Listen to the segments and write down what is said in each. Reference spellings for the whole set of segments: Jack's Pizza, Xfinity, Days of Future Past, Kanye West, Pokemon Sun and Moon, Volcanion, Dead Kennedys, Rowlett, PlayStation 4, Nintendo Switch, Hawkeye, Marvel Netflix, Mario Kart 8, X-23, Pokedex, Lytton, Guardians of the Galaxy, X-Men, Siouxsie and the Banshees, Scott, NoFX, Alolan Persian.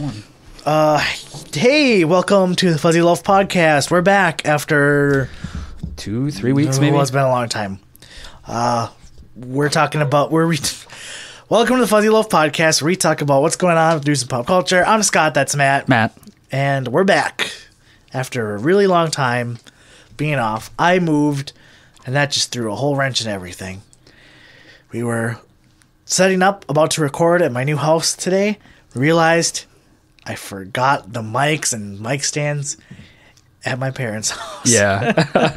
going? Hey, welcome to the Fuzzy Loaf Podcast. We're back after 2-3 weeks, maybe. Well, it's been a long time. Welcome to the Fuzzy Loaf Podcast, where we talk about what's going on with news and pop culture. I'm Scott. That's Matt. Matt. And we're back after a really long time being off. I moved, and that just threw a whole wrench in everything. We were setting up, about to record at my new house today, realized I forgot the mics and mic stands at my parents' house. Yeah.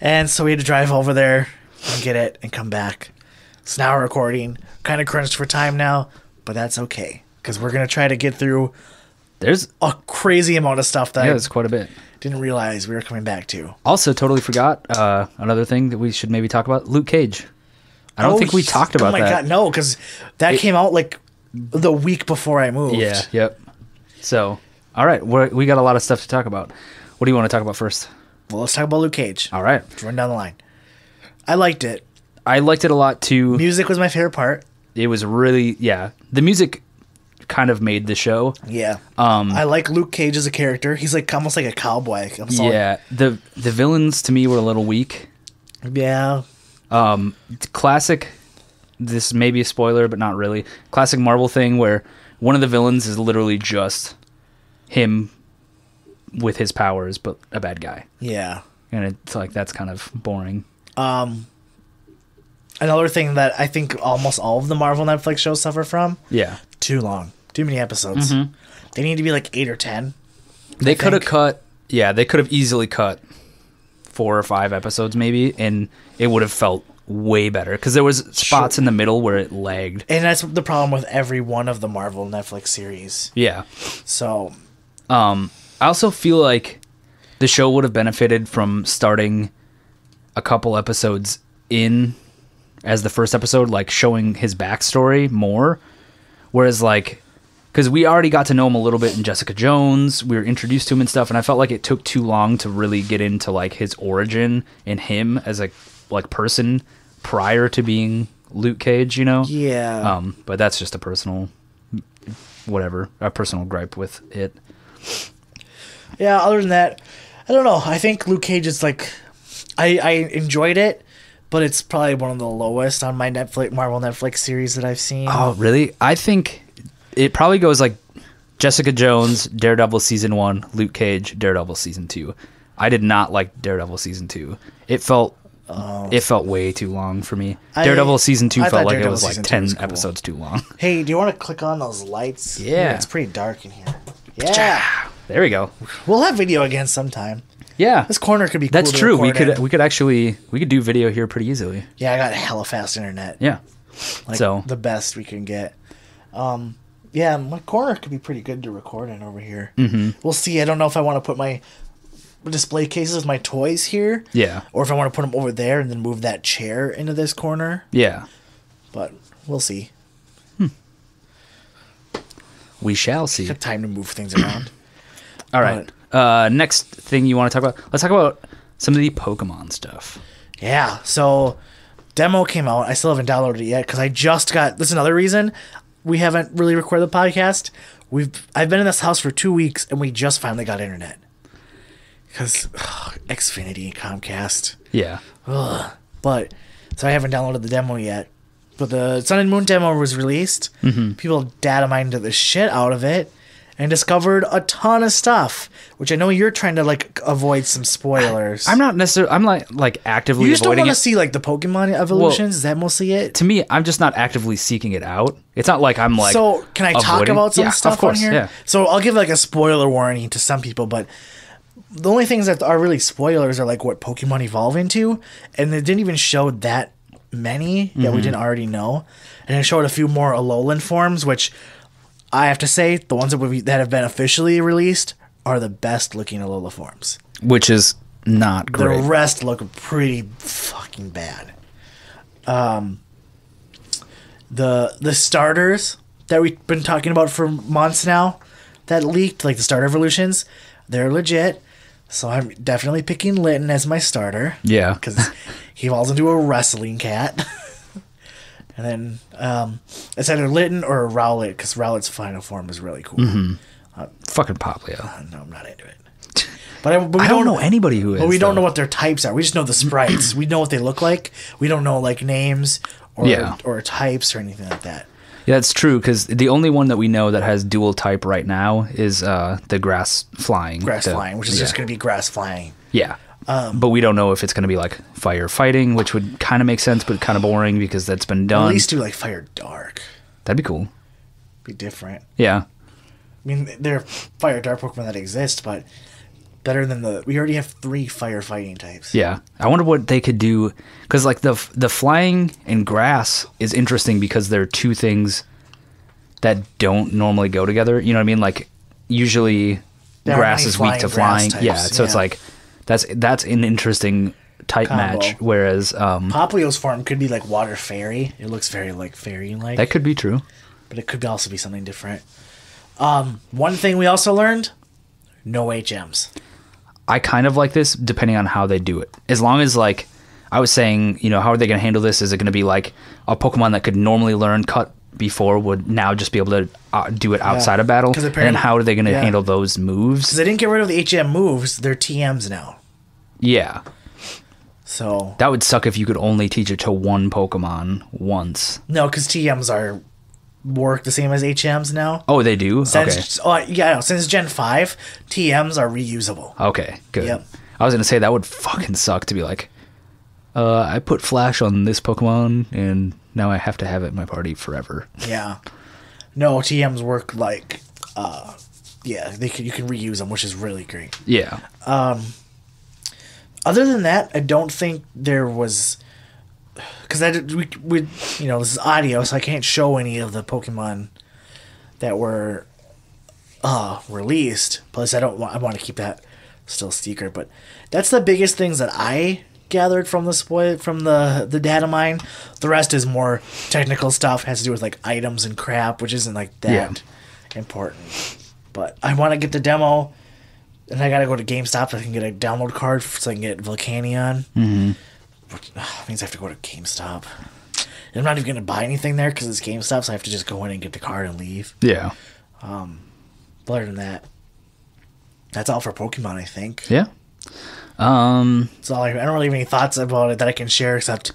And so we had to drive over there and get it and come back. So now we're recording. Kind of crunched for time now, but that's okay, because we're going to try to get through there's a crazy amount of stuff that it's quite a bit. Didn't realize we were coming back to. Also, totally forgot another thing that we should maybe talk about, Luke Cage. I don't think we talked about that. Oh my God, no, because that came out like the week before I moved. Yeah, yep. So, all right, we got a lot of stuff to talk about. What do you want to talk about first? Well, let's talk about Luke Cage. All right. Let's run down the line. I liked it. I liked it a lot, too. Music was my favorite part. It was really, yeah. The music kind of made the show. Yeah. I like Luke Cage as a character. He's like almost like a cowboy. I'm sorry. Yeah. The villains, to me, were a little weak. Yeah. Classic, this may be a spoiler, but not really. Classic Marvel thing where one of the villains is literally just him with his powers, but a bad guy. Yeah. And it's like, that's kind of boring. Another thing that I think almost all of the Marvel Netflix shows suffer from. Yeah. Too long. Too many episodes. Mm-hmm. They need to be like 8 or 10. They could have cut. Yeah. They could have easily cut 4 or 5 episodes maybe, and it would have felt way better, because there was spots in the middle where it lagged, and that's the problem with every one of the Marvel Netflix series. Yeah. So I also feel like the show would have benefited from starting a couple episodes in as the first episode, like showing his backstory more, whereas like, because we already got to know him a little bit in Jessica Jones. We were introduced to him and stuff, and I felt like it took too long to really get into like his origin and him as a like person prior to being Luke Cage, you know? Yeah. But that's just a personal personal gripe with it. Yeah, other than that, I don't know. I think Luke Cage is like, I enjoyed it, but it's probably one of the lowest on my Marvel Netflix series that I've seen. Oh, really? I think it probably goes like Jessica Jones, Daredevil Season 1, Luke Cage, Daredevil Season 2. I did not like Daredevil Season 2. It felt way too long for me. Daredevil Season 2 felt like it was like 10 episodes too long. Hey, do you want to click on those lights? Yeah. Ooh, it's pretty dark in here. Yeah. There we go. We'll have video again sometime. Yeah. This corner could be cool. That's true. We could do video here pretty easily. Yeah, I got hella fast internet. Yeah. Like so the best we can get. Yeah, my corner could be pretty good to record in over here. Mm-hmm. We'll see. I don't know if I want to put my display cases with my toys here. Yeah. Or if I want to put them over there and then move that chair into this corner. Yeah. But we'll see. We shall see. It's time to move things around. All right. Next thing you want to talk about? Let's talk about some of the Pokemon stuff. Yeah. So, demo came out. I still haven't downloaded it yet because I just got... That's another reason we haven't really recorded the podcast. I've been in this house for 2 weeks, and we just finally got internet. Because Xfinity, Comcast. Yeah. Ugh. But, so I haven't downloaded the demo yet. But the Sun and Moon demo was released. Mm-hmm. People data mined the shit out of it and discovered a ton of stuff, which I know you're trying to, like, avoid some spoilers. I'm not necessarily... I'm, like actively avoiding it. You just don't want to see, like, the Pokemon evolutions? Well, is that mostly it? To me, I'm just not actively seeking it out. It's not like I'm, like... So, can I talk about some stuff on here? Yeah. So, I'll give, like, a spoiler warning to some people, but... The only things that are really spoilers are like what Pokemon evolve into, and they didn't even show that many that we didn't already know. And it showed a few more Alolan forms, which I have to say, the ones that have been officially released are the best looking Alola forms. Which is not great. The rest look pretty fucking bad. The starters that we've been talking about for months now that leaked, like the starter evolutions, they're legit. So I'm definitely picking Lytton as my starter. Yeah. Because he falls into a wrestling cat. And then it's either Lytton or Rowlett, because Rowlett's final form is really cool. Mm-hmm. Fucking pop, Leo. No, I'm not into it. But I don't know anybody who is. But we don't know what their types are. We just know the sprites. We know what they look like. We don't know like names or types or anything like that. Yeah, that's true, because the only one that we know that has dual type right now is the grass flying. Which is just going to be grass flying. Yeah. But we don't know if it's going to be like fire fighting, which would kind of make sense, but kind of boring because that's been done. At least do like fire dark. That'd be cool. Be different. Yeah. I mean, there are fire dark Pokemon that exist, but better than we already have 3 firefighting types. Yeah. I wonder what they could do, because like the flying and grass is interesting because they're 2 things that don't normally go together. You know what I mean? Like usually grass is weak to flying. Yeah. So it's like that's an interesting type combo match. Whereas Poplio's form could be like water fairy. It looks very like fairy-like. That could be true. But it could also be something different. One thing we also learned, no HMs. I kind of like this depending on how they do it. As long as, like, I was saying, you know, how are they going to handle this? Is it going to be like a Pokemon that could normally learn Cut before would now just be able to do it outside of battle? And then how are they going to handle those moves? Because they didn't get rid of the HM moves. They're TMs now. Yeah. So that would suck if you could only teach it to one Pokemon once. No, because TMs are... work the same as HMs now. Oh, they do? Since Gen 5, TMs are reusable. Okay, good. Yep. I was going to say that would fucking suck to be like, I put Flash on this Pokemon, and now I have to have it in my party forever. Yeah. No, TMs work like, you can reuse them, which is really great. Yeah. Other than that, I don't think there was... Because this is audio, so I can't show any of the Pokemon that were released. Plus, I want to keep that still secret. But that's the biggest things that I gathered from the data mine. The rest is more technical stuff. It has to do with like items and crap, which isn't like that important. But I want to get the demo, and I gotta go to GameStop so I can get a download card so I can get Volcanion. Mm-hmm. Which means I have to go to GameStop. And I'm not even going to buy anything there because it's GameStop, so I have to just go in and get the card and leave. Yeah. Other than that, that's all for Pokemon, I think. Yeah. That's all I don't really have any thoughts about it that I can share, except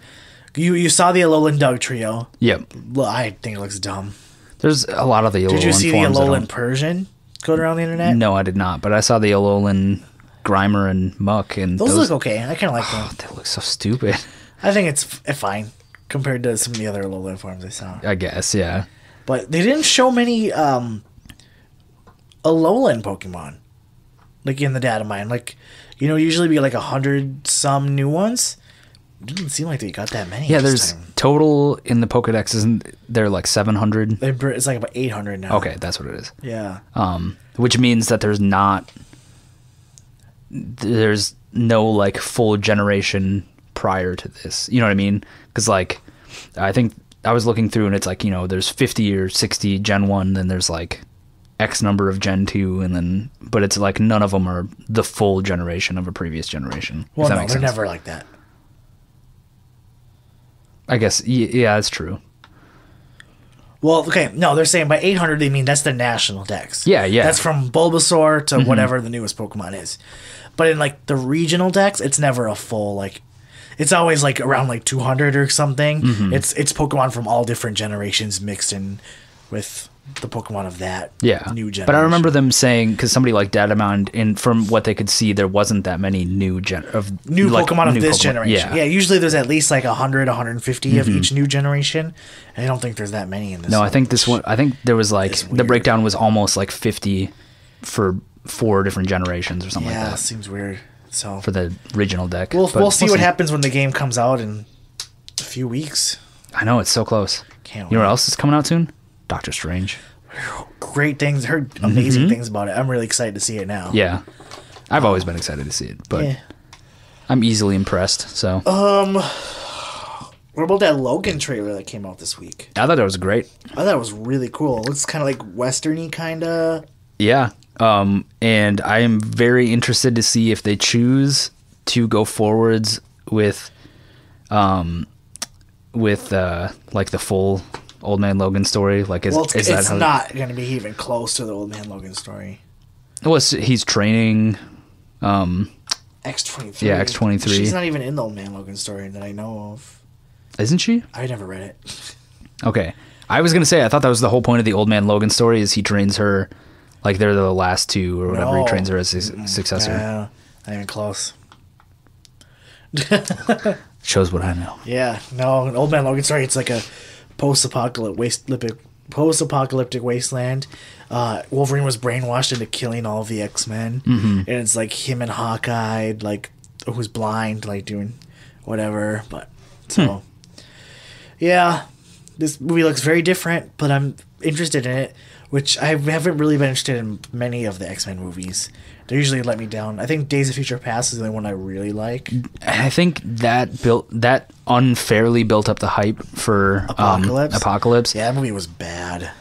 you saw the Alolan Dugtrio. Yep. I think it looks dumb. There's a lot of the Alolan forms. Did you see the Alolan Persian going around the internet? No, I did not, but I saw the Alolan... Grimer and Muck, and those look okay. I kind of like them. They look so stupid. I think it's fine compared to some of the other Alolan forms I saw. I guess, yeah. But they didn't show many Alolan Pokemon, like in the data mine. Like, you know, usually be like 100 some new ones. Didn't seem like they got that many. Yeah, there's total in the Pokedex, isn't there like 700? It's like about 800 now. Okay, that's what it is. Yeah. Which means that there's no like full generation prior to this, you know what I mean? Because like I think I was looking through and it's like, you know, there's 50 or 60 Gen 1, then there's like X number of Gen 2, and then but it's like none of them are the full generation of a previous generation. Well, no, they're never like that, I guess. Yeah, that's true. Well, okay, no, they're saying by 800, they mean that's the national decks. Yeah, yeah. That's from Bulbasaur to whatever the newest Pokemon is. But in, like, the regional decks, it's never a full, like... It's always, like, around, like, 200 or something. Mm-hmm. It's Pokemon from all different generations mixed in with the Pokemon of that new generation. But I remember them saying, because somebody, like, Datamond, and from what they could see, there wasn't that many new Pokemon of this generation. Yeah, usually there's at least, like, 100, 150 of each new generation. I don't think there's that many in this. No, I think this one. I think there was like the breakdown was almost like 50 for 4 different generations or something like that. Yeah, seems weird. So for the regional deck, we'll see what happens when the game comes out in a few weeks. I know, it's so close. Can't wait. You know what else is coming out soon? Doctor Strange. Great things. Heard amazing things about it. I'm really excited to see it now. Yeah, I've always been excited to see it, but I'm easily impressed. So what about that Logan trailer that came out this week? I thought that was great. I thought it was really cool. It looks kind of like Western-y, kind of. Yeah. And I am very interested to see if they choose to go forwards with like the full Old Man Logan story? Like, is, well, is that it's how not going to be even close to the Old Man Logan story. Well, he's training. X-23. Yeah, X-23. She's not even in the Old Man Logan story that I know of. Isn't she? I never read it. Okay. I was going to say, I thought that was the whole point of the Old Man Logan story, is he trains her, like they're the last two or whatever. No. He trains her as his successor. Yeah, not even close. Shows what I know. Yeah, no, Old Man Logan story, it's like a post-apocalyptic wasteland. Wolverine was brainwashed into killing all of the X-Men. Mm-hmm. And it's like him and Hawkeye, like, who's blind, like doing whatever. But so, yeah, this movie looks very different, but I'm interested in it, which I haven't really been interested in many of the X-Men movies. They usually let me down. I think Days of Future Past is the only one I really like. I think that unfairly built up the hype for Apocalypse. Yeah, that movie was bad.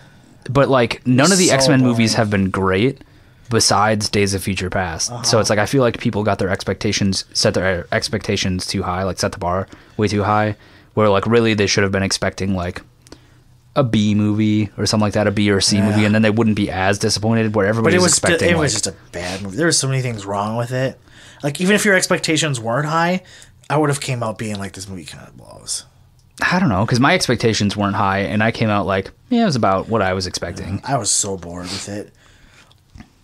But like none of the X-Men movies have been great besides Days of Future Past. Uh-huh. So it's like I feel like people got set their expectations too high, like set the bar way too high, where like really they should have been expecting like a B movie or something like that, a B or C movie, and then they wouldn't be as disappointed where everybody was expecting. But it was just a bad movie. There were so many things wrong with it. Like, even if your expectations weren't high, I would have came out being like, this movie kind of blows. I don't know, because my expectations weren't high, and I came out like, yeah, it was about what I was expecting. I was so bored with it.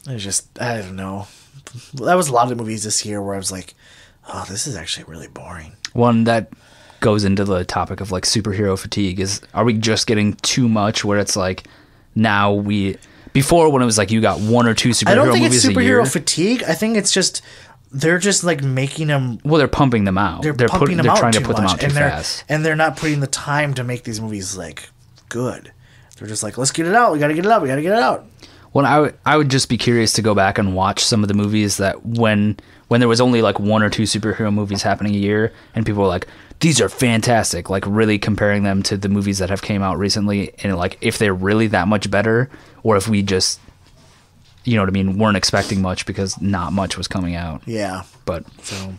It was just, I don't know. That was a lot of movies this year where I was like, oh, this is actually really boring. One that goes into the topic of like superhero fatigue is, are we just getting too much where it's like, now before when it was like you got one or two superhero movies a year. I don't think it's superhero fatigue. I think it's just they're just like making them. Well, they're pumping them out. They're trying to put them out too fast, and they're not putting the time to make these movies like good. They're just like, let's get it out. We got to get it out. We got to get it out. Well, I would just be curious to go back and watch some of the movies that when there was only like one or two superhero movies happening a year, and people were like, these are fantastic, like really comparing them to the movies that have came out recently, and like if they're really that much better, or if we just, you know what I mean, weren't expecting much because not much was coming out. Yeah. But so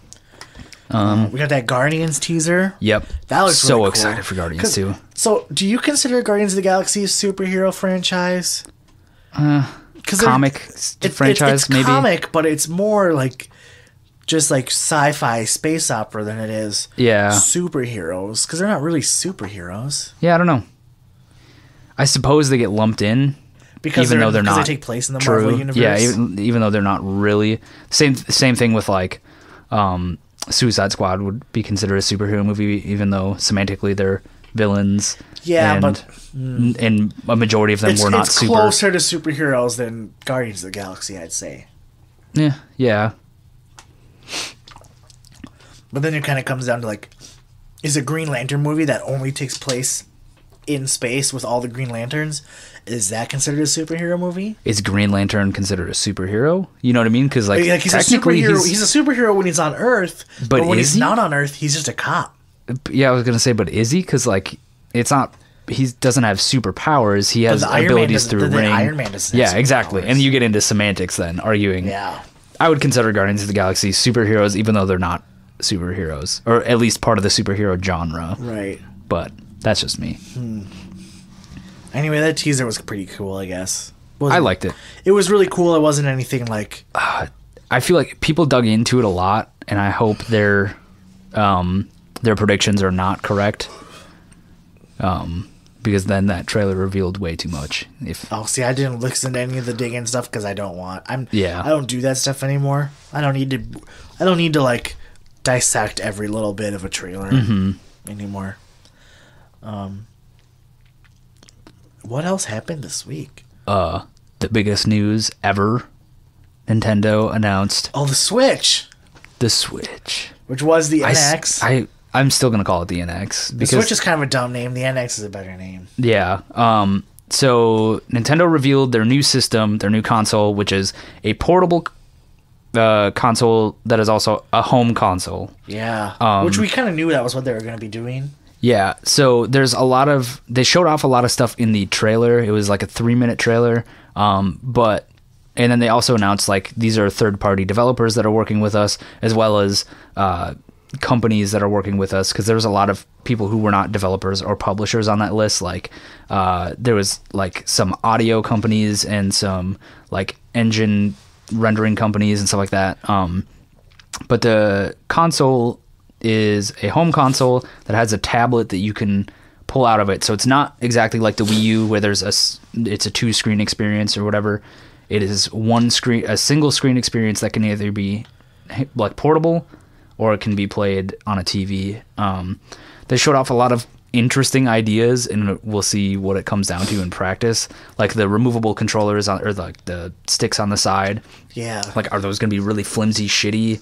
we got that Guardians teaser. Yep. That looks so really cool. Excited for Guardians too. So do you consider Guardians of the Galaxy a superhero franchise? It's maybe comic, but it's more like just like sci-fi space opera than it is superheroes, because they're not really superheroes. Yeah, I don't know. I suppose they get lumped in because even though they're not, they take place in the Marvel universe. Yeah, even though they're not really same thing with like Suicide Squad would be considered a superhero movie, even though semantically they're villains. Yeah, and a majority of them were not super. It's closer to superheroes than Guardians of the Galaxy, I'd say. Yeah, yeah. But then it kind of comes down to like, is a Green Lantern movie that only takes place in space with all the Green Lanterns, is that considered a superhero movie? Is Green Lantern considered a superhero? You know what I mean? Because like he's technically a superhero. He's a superhero when he's on Earth, but when he's not on Earth, he's just a cop. Yeah, I was gonna say, but is he? Because like, it's not. He doesn't have superpowers. He has abilities through ring. Iron Man doesn't. Yeah, exactly. And you get into semantics then, arguing. Yeah. I would consider Guardians of the Galaxy superheroes, even though they're not superheroes, or at least part of the superhero genre. Right. But that's just me. Anyway, that teaser was pretty cool, I guess. I liked it. It was really cool. It wasn't anything like. I feel like people dug into it a lot, and I hope their predictions are not correct, because then that trailer revealed way too much. I didn't listen to any of the digging stuff because I don't want. I don't do that stuff anymore. I don't need to like dissect every little bit of a trailer anymore. What else happened this week? The biggest news ever: Nintendo announced the Switch. The Switch, which was the NX. I'm still going to call it the NX. The Switch is kind of a dumb name. The NX is a better name. Yeah. So Nintendo revealed their new system, their new console, which is a portable console that is also a home console. Yeah. Which we kind of knew that was what they were going to be doing. Yeah. So there's they showed off a lot of stuff in the trailer. It was like a 3-minute trailer. And then they also announced like, these are third-party developers that are working with us, as well as companies that are working with us, because there was a lot of people who were not developers or publishers on that list. Like there was like some audio companies and some like engine rendering companies and stuff like that. But the console is a home console that has a tablet that you can pull out of it. So it's not exactly like the Wii U where there's it's a two-screen experience or whatever. It is one screen, a single screen experience that can either be like portable or it can be played on a TV. They showed off a lot of interesting ideas, and we'll see what it comes down to in practice. Like the removable controllers on, or like the sticks on the side. Yeah. Like, are those going to be really flimsy, shitty?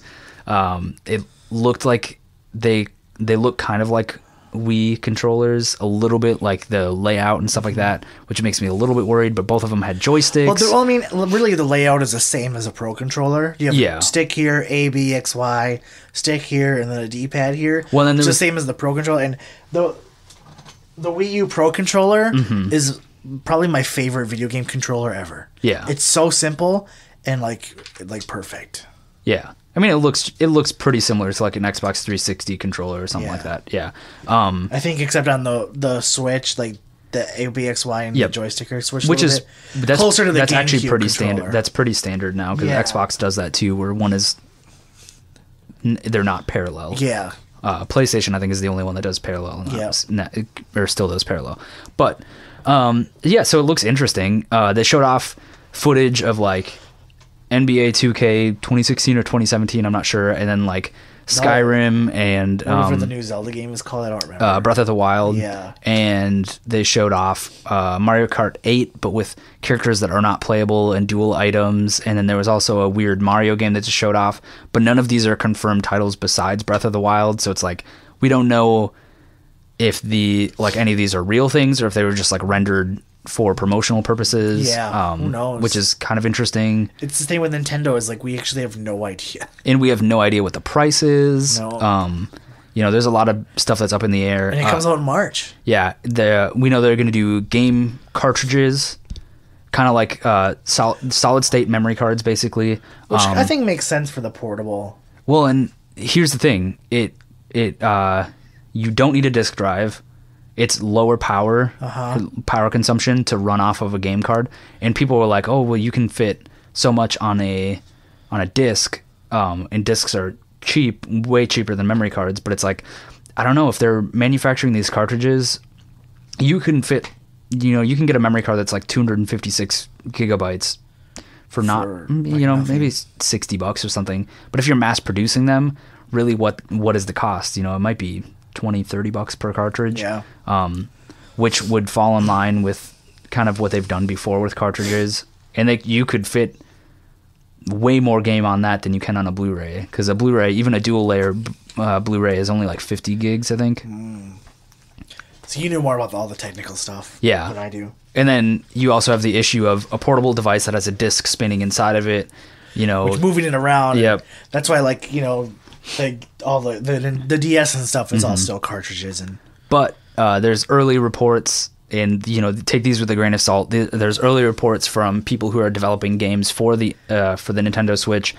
It looked like they look kind of like Wii controllers a little bit, like the layout and stuff like that, which makes me a little bit worried. But both of them had joysticks. Well, I mean, really the layout is the same as a Pro controller. You have stick here, A, B, X, Y, stick here, and then a D-pad here. Well, then it's the same as the Pro controller. And the Wii U Pro controller is probably my favorite video game controller ever. Yeah, it's so simple and like perfect. Yeah. I mean, it looks pretty similar to like an Xbox 360 controller or something like that. Yeah. I think except on the Switch, like the ABXY and the joystick are switched a little bit. That's closer to the GameCube actually pretty controller. Standard. That's pretty standard now, because Xbox does that too, where one is they're not parallel. Yeah. PlayStation, I think, is the only one that does parallel. Or still does parallel. But yeah, so it looks interesting. They showed off footage of like NBA 2K 2016 or 2017, I'm not sure, and then like Skyrim and whatever the new Zelda game is called, I don't remember. Breath of the Wild. Yeah. And they showed off Mario Kart 8, but with characters that are not playable and dual items, and then there was also a weird Mario game that just showed off, but none of these are confirmed titles besides Breath of the Wild, so it's like we don't know if the like any of these are real things or if they were just like rendered for promotional purposes. Yeah, who knows? Which is kind of interesting. It's the thing with Nintendo is like we actually have no idea. And we have no idea what the price is. No. You know, there's a lot of stuff that's up in the air. And it comes out in March. Yeah. We know they're going to do game cartridges, kind of like solid state memory cards, basically. Which I think makes sense for the portable. Well, and here's the thing. You don't need a disc drive. It's lower power consumption to run off of a game card, and people were like, "Oh, well, you can fit so much on a disc, and discs are cheap, way cheaper than memory cards." But it's like, I don't know if they're manufacturing these cartridges, you can fit, you know, you can get a memory card that's like 256 gigabytes for not, maybe $60 or something. But if you're mass producing them, really, what is the cost? You know, it might be $20-$30 per cartridge, which would fall in line with kind of what they've done before with cartridges, and you could fit way more game on that than you can on a Blu-ray, because a Blu-ray, even a dual layer Blu-ray, is only like 50 gigs, I think. So you knew more about all the technical stuff than I do. And then you also have the issue of a portable device that has a disc spinning inside of it, you know, which, moving it around. That's why, like, you know, like all the DS and stuff is all still cartridges, but there's early reports, and you know, take these with a grain of salt. There's early reports from people who are developing games for the Nintendo Switch.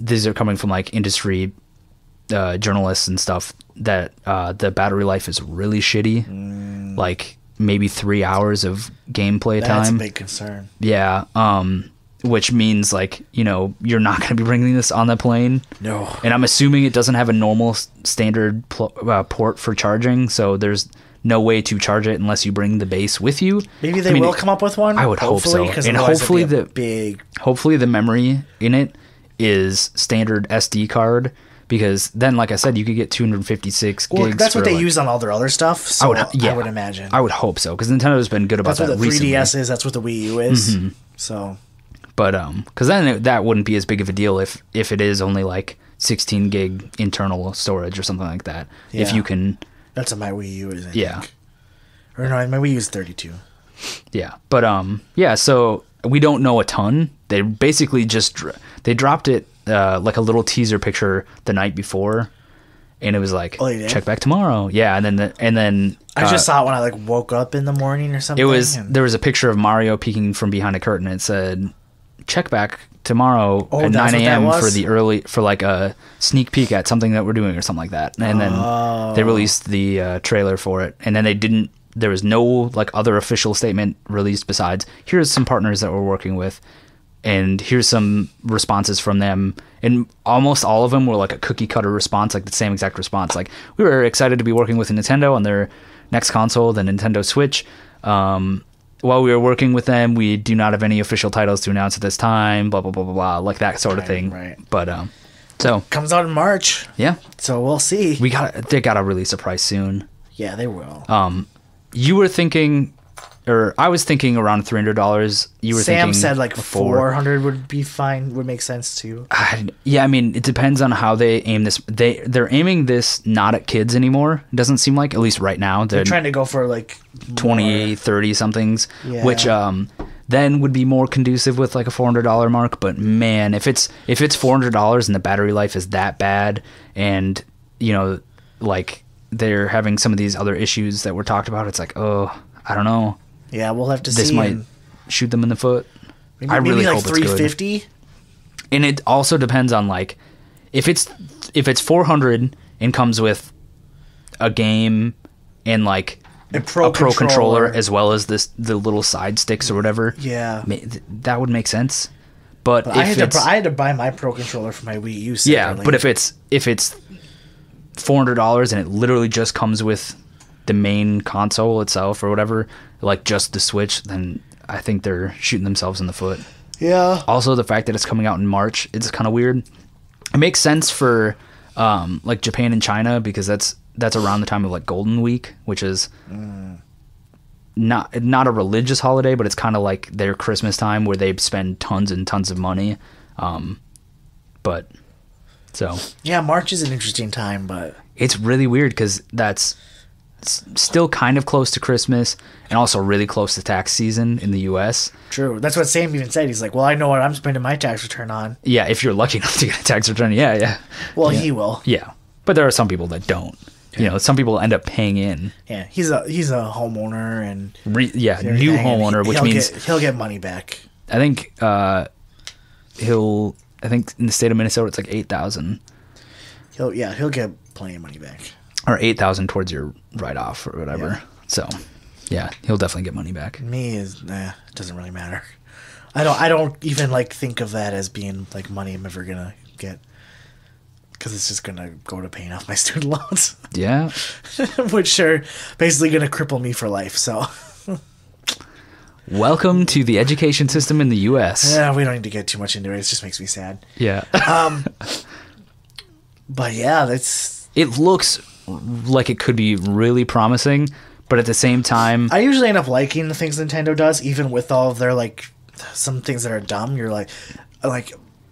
These are coming from like industry journalists and stuff, that the battery life is really shitty, like maybe 3 hours of gameplay time. That's a big concern. Yeah. Which means, like, you know, you're not going to be bringing this on the plane. No. And I'm assuming it doesn't have a normal standard port for charging, so there's no way to charge it unless you bring the base with you. Maybe they will come up with one. I would hope so. And hopefully hopefully the memory in it is standard SD card, because then, like I said, you could get 256 gigs. That's what they use on all their other stuff, so I would imagine. I would hope so, because Nintendo's been good about that recently. That's what the 3DS is. That's what the Wii U is. So... But because then that wouldn't be as big of a deal if it is only like 16 gig internal storage or something like that. Yeah. If you can, that's what my Wii U is. I think. Or no, my Wii U is 32. Yeah, but so we don't know a ton. They basically just dropped it like a little teaser picture the night before, and it was like, check back tomorrow. Yeah, and then. I just saw it when I like woke up in the morning or something. There was a picture of Mario peeking from behind a curtain. It said, check back tomorrow at 9 a.m. for the early, for like a sneak peek at something that we're doing or something like that. And then they released the trailer for it. And then they didn't, there was no like other official statement released besides here's some partners that we're working with and here's some responses from them. And almost all of them were like a cookie cutter response, like the same exact response. Like, we were excited to be working with Nintendo on their next console, the Nintendo Switch. While we were working with them, we do not have any official titles to announce at this time, blah, blah, blah, blah, blah, like that sort of thing. Right. But, so. Comes out in March. Yeah. So we'll see. They got to release a price soon. Yeah, they will. You were thinking, or I was thinking around $300. You were thinking. Sam said like $400 would be fine, would make sense too. Yeah, I mean, it depends on how they aim this. They're aiming this not at kids anymore, it doesn't seem like, at least right now. They're trying to go for like 20, 30 somethings, which then would be more conducive with like a $400 mark. But man, if it's $400 and the battery life is that bad, and you know, like they're having some of these other issues that were talked about, it's like, oh, I don't know. Yeah, we'll have to see. This might shoot them in the foot. I really hope it's good. Maybe like $350. And it also depends on like if it's $400 and comes with a game and like a pro controller as well as the little side sticks or whatever. Yeah, that would make sense. But if I had to buy my pro controller for my Wii U. Separately. Yeah, but if it's $400 and it literally just comes with the main console itself or whatever, like just the Switch, then I think they're shooting themselves in the foot. Yeah. Also, the fact that it's coming out in March, it's kind of weird. It makes sense for like Japan and China because that's around the time of like Golden Week, which is not a religious holiday, but it's kind of like their Christmas time where they spend tons and tons of money. But so yeah, March is an interesting time, but it's really weird because that's still kind of close to Christmas and also really close to tax season in the U.S. True. That's what Sam even said. He's like, well, I know what I'm spending my tax return on. Yeah, if you're lucky enough to get a tax return, yeah. Well, yeah. He will. Yeah. But there are some people that don't. Yeah. You know, some people end up paying in. Yeah, he's a homeowner and... new homeowner, which means... He'll get money back. I think I think in the state of Minnesota, it's like $8,000. He'll get plenty of money back. Or $8,000 towards your write-off or whatever. Yeah. So, yeah, he'll definitely get money back. Me is it doesn't really matter. I don't even like think of that as being like money I'm ever gonna get because it's just gonna go to paying off my student loans. Yeah, which are basically gonna cripple me for life. So, welcome to the education system in the U.S. Yeah, we don't need to get too much into it. It just makes me sad. Yeah. But yeah, it looks like it could be really promising, but at the same time, I usually end up liking the things Nintendo does, even with all of their like some things that are dumb. You're like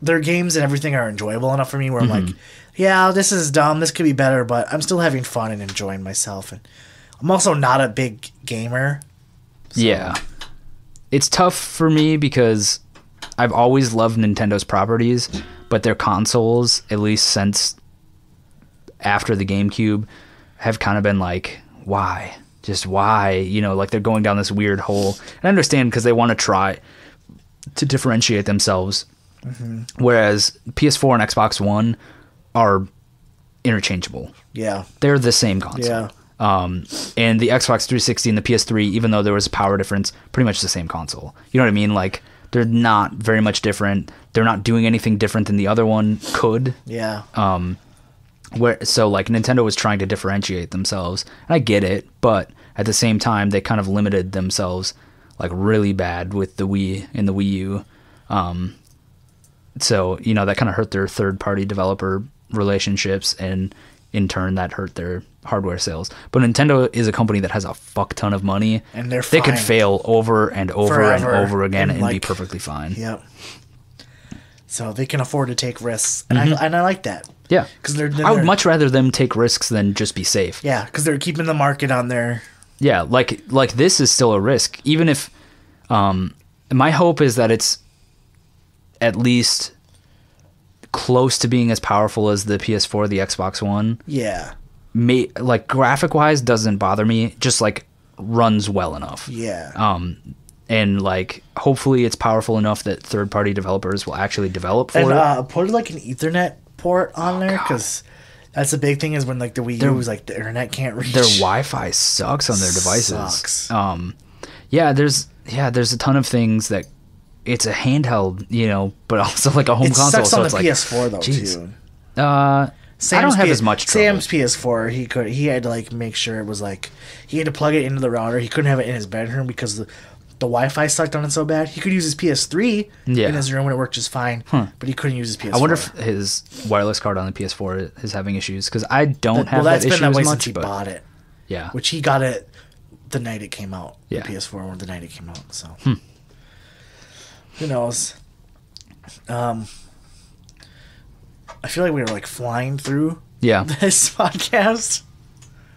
their games and everything are enjoyable enough for me where I'm like, yeah, this is dumb, this could be better, but I'm still having fun and enjoying myself. And I'm also not a big gamer. So. Yeah, it's tough for me because I've always loved Nintendo's properties, but their consoles, at least since after the GameCube, have kind of been like, why? Just why? You know, like they're going down this weird hole. And I understand because they want to try to differentiate themselves. Mm-hmm. Whereas PS4 and Xbox One are interchangeable. Yeah. They're the same console. Yeah. And the Xbox 360 and the PS3, even though there was a power difference, pretty much the same console. You know what I mean? Like, they're not very much different. They're not doing anything different than the other one could. Yeah. So like Nintendo was trying to differentiate themselves, and I get it, but at the same time they kind of limited themselves like really bad with the Wii and the Wii U. So, you know, that kind of hurt their third-party developer relationships, and in turn that hurt their hardware sales. But Nintendo is a company that has a fuck ton of money, and they could fail over and over forever and over again and like, be perfectly fine. Yep. So they can afford to take risks, and I like that. Yeah, because I would much rather them take risks than just be safe. Yeah, because they're keeping the market on their... Yeah, like this is still a risk. Even if... my hope is that it's at least close to being as powerful as the PS4, the Xbox One. Yeah. Like graphic-wise, doesn't bother me. Just like runs well enough. Yeah. And, like, hopefully it's powerful enough that third-party developers will actually develop for it. And put, like, an Ethernet port on there, because that's the big thing is when, like, the Wii U was, like, the internet can't reach. Their Wi-Fi sucks on their devices. Sucks. Yeah, there's a ton of things that it's a handheld, you know, but also, like, a home console. It sucks on the PS4, though, too. I don't have as much trouble. Sam's PS4, he had to, like, make sure it was, like, he had to plug it into the router. He couldn't have it in his bedroom because the Wi-Fi sucked on it so bad. He could use his PS3 in his room and it worked just fine, but he couldn't use his PS4. I wonder if his wireless card on the PS4 is having issues, because I don't have that issue as much. Well, that's been that way since he bought it. Yeah. Which he got it the night it came out. Yeah. The PS4 or the night it came out, so. Who knows? I feel like we were, like, flying through this podcast.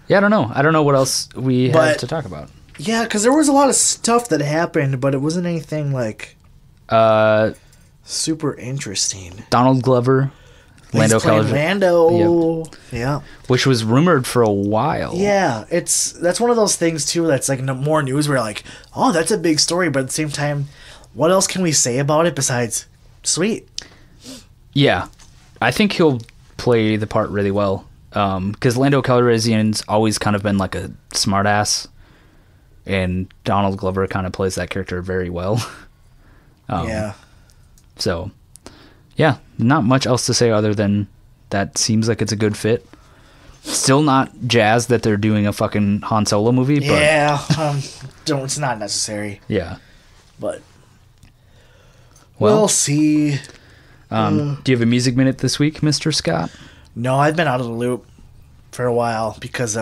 Yeah, I don't know. I don't know what else we have to talk about. Yeah, because there was a lot of stuff that happened, but it wasn't anything, like, super interesting. Donald Glover, Lando Calrissian. Lando. Yep. Yeah. Which was rumored for a while. Yeah, that's one of those things, too, that's, like, no more news where, like, oh, that's a big story, but at the same time, what else can we say about it besides sweet? Yeah. I think he'll play the part really well, because Lando Calrissian's always kind of been, like, a smartass. And Donald Glover kind of plays that character very well. So, yeah, not much else to say other than that seems like it's a good fit. Still not jazzed that they're doing a fucking Han Solo movie. But it's not necessary. Yeah. But we'll see. Do you have a music minute this week, Mr. Scott? No, I've been out of the loop for a while because...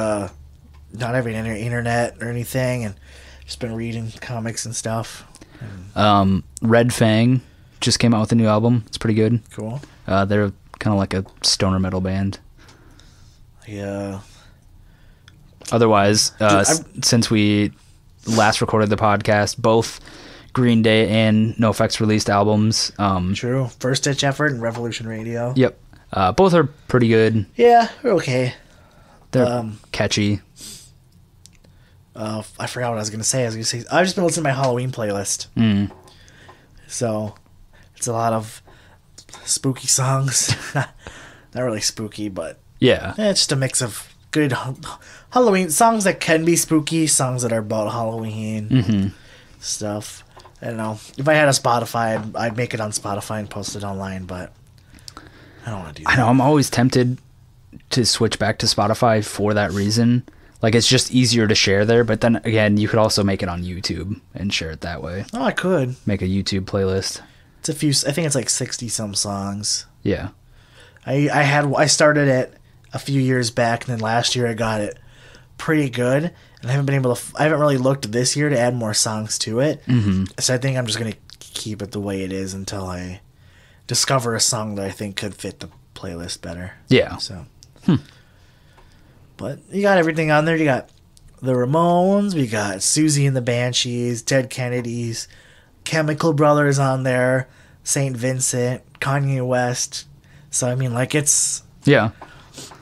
not having any internet or anything, and just been reading comics and stuff. Red Fang just came out with a new album. It's pretty good. Cool. They're kind of like a stoner metal band. Yeah. Otherwise, since we last recorded the podcast, both Green Day and NoFX released albums. True. First Ditch Effort and Revolution Radio. Yep. Both are pretty good. Yeah, they're okay. They're catchy. I forgot what I was going to say. I've just been listening to my Halloween playlist. So it's a lot of spooky songs. Not really spooky, but it's just a mix of good Halloween songs that can be spooky, songs that are about Halloween stuff. I don't know. If I had a Spotify, I'd make it on Spotify and post it online, but I don't want to do that. I know. I'm always tempted to switch back to Spotify for that reason. Like, it's just easier to share there, but then, again, you could also make it on YouTube and share it that way. Oh, I could. Make a YouTube playlist. It's a few... I think it's, like, 60-some songs. Yeah. I started it a few years back, and then last year I got it pretty good, and I haven't been able to... I haven't really looked this year to add more songs to it, so I think I'm just going to keep it the way it is until I discover a song that I think could fit the playlist better. Yeah. So... But you got everything on there. You got the Ramones. We got Susie and the Banshees, Dead Kennedys, Chemical Brothers on there, St. Vincent, Kanye West. So, I mean, like, it's... Yeah.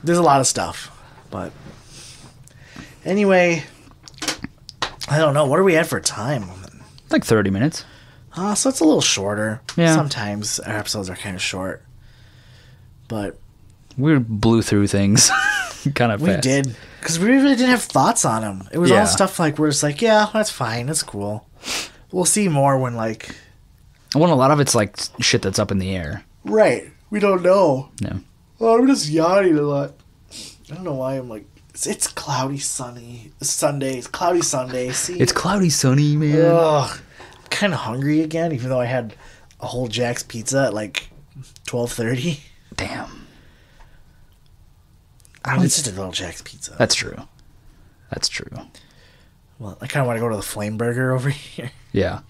There's a lot of stuff. But anyway, I don't know. What are we at for time? Like 30 minutes. So it's a little shorter. Yeah. Sometimes our episodes are kind of short. But... we blew through things. Kind of fast. We did, because we really didn't have thoughts on them. It was all stuff like we're just like, yeah, that's fine, that's cool. We'll see more when like. When a lot of it's like shit that's up in the air. Right, we don't know. No. Oh, I'm just yawning a lot. I don't know why I'm like. It's cloudy, sunny Sunday. It's cloudy Sunday. See. It's cloudy, sunny, man. Ugh. I'm kind of hungry again, even though I had a whole Jack's Pizza at like 12:30. Damn. I mean, it's just a little Jack's Pizza. That's true. That's true. Well, I kind of want to go to the Flame Burger over here. Yeah.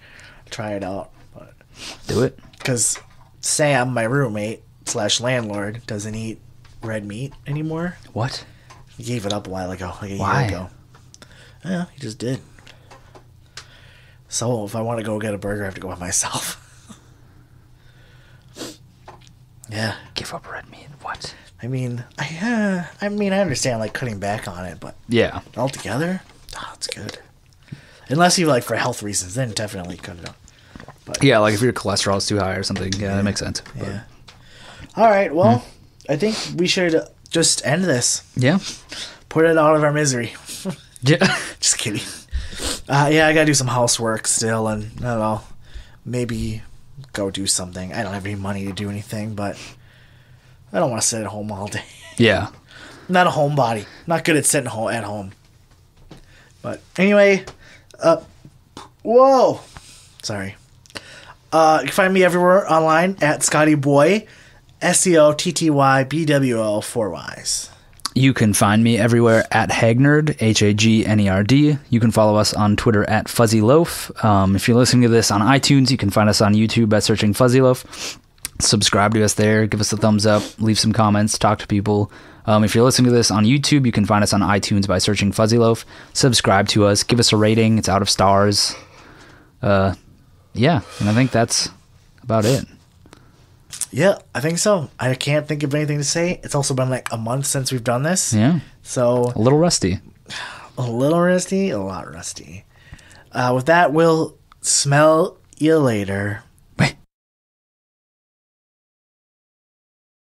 Try it out. But... do it. Because Sam, my roommate / landlord, doesn't eat red meat anymore. What? He gave it up a while ago, like a year ago. Yeah, he just did. So if I want to go get a burger, I have to go by myself. Yeah. Give up red meat. What? I mean, I understand like cutting back on it, but altogether, it's good. Unless you like for health reasons, then definitely cut it out. But yeah, like if your cholesterol is too high or something, yeah, that makes sense. But. Yeah. All right, well, I think we should just end this. Yeah. Put it out of our misery. Yeah. Just kidding. Yeah, I gotta do some housework still, and I don't know, maybe go do something. I don't have any money to do anything, but I don't want to sit at home all day. Yeah. I'm not a homebody. I'm not good at sitting at home. But anyway, whoa, sorry. You can find me everywhere online at Scotty Boy, Scottybwo4Ys. You can find me everywhere at Hagnerd, Hagnerd. You can follow us on Twitter at Fuzzy Loaf. If you're listening to this on iTunes, you can find us on YouTube by searching Fuzzy Loaf. Subscribe to us there. Give us a thumbs up. Leave some comments. Talk to people. If you're listening to this on YouTube, you can find us on iTunes by searching Fuzzy Loaf. Subscribe to us. Give us a rating. It's out of stars. Yeah, and I think that's about it. Yeah, I think so. I can't think of anything to say. It's also been like a month since we've done this. Yeah. So a little rusty. A little rusty, a lot rusty. With that, we'll smell you later.